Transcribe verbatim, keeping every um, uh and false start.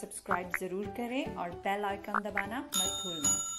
Subscribe ज़रूर करें और बेल आइकन दबाना मत भूलना।